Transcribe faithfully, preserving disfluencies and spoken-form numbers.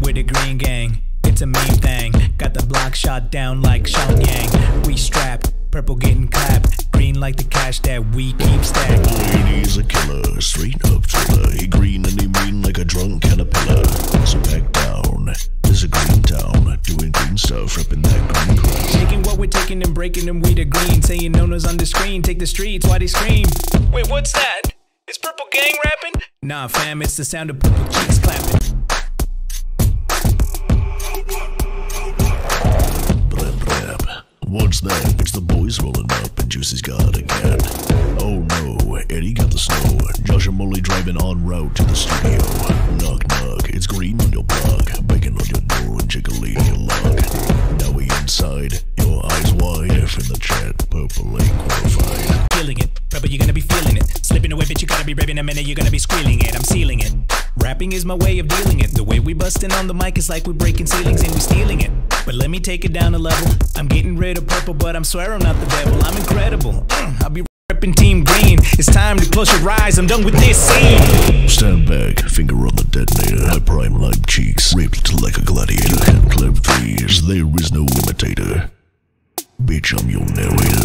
We're the Green Gang, it's a mean thing. Got the block shot down like Sean Yang. We strapped, purple getting clapped. Green like the cash that we keep stacked. Green is a killer, straight up thriller. He green and he mean like a drunk caterpillar. So back down, there's a green town. Doing green stuff, ripping that green crap. Taking what we're taking and breaking them, we the green. Saying owners on the screen, take the streets, why they scream. Wait, what's that? Is Purple Gang rapping? Nah, fam, it's the sound of purple cheeks clapping. Blap, blap. What's that? It's the boys rolling up and Juicy's got a cat. Oh no, Eddie got the snow. Josh and Mully driving en route to the studio. Knock, knock, it's green on your block. Banging on your door and jiggling your lock. Now we inside, your eyes wide. F in the chat, purple ain't qualified. Killing it, purple, you're gonna be feeling it. Slipping away, bitch, you gotta be raving a minute, you're gonna be squealing it, I'm sealing it. Rapping is my way of dealing it. The way we bustin' on the mic is like we're breaking ceilings and we stealing it. But let me take it down a level. I'm getting rid of purple, but I'm swear I'm not the devil. I'm incredible, mm, I'll be reppin' Team Green. It's time to close your eyes, I'm done with this scene. Stand back, finger on the detonator. Prime like cheeks, ripped like a gladiator. Hand clap threes, there is no imitator. Bitch, I'm your narrator.